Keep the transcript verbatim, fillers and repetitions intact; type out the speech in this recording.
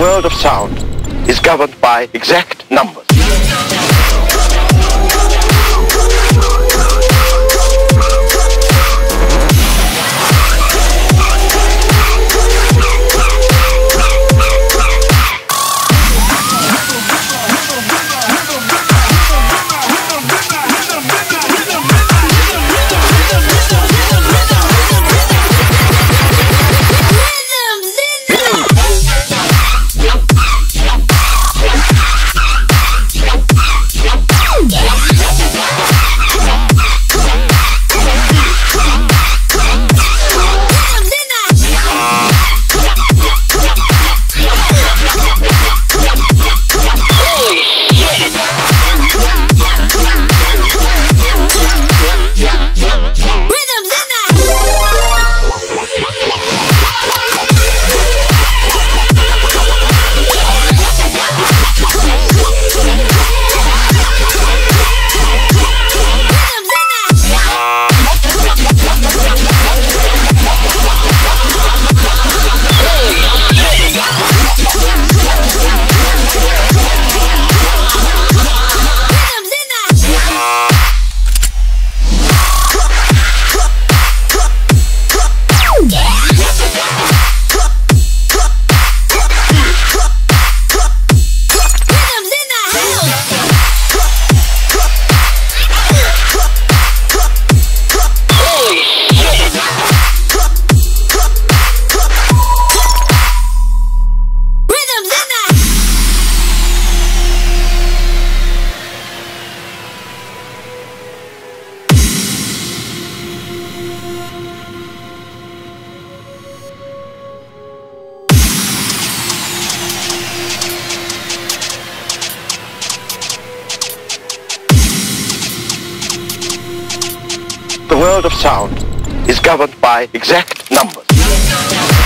world of sound is governed by exact numbers. The world of sound is governed by exact numbers.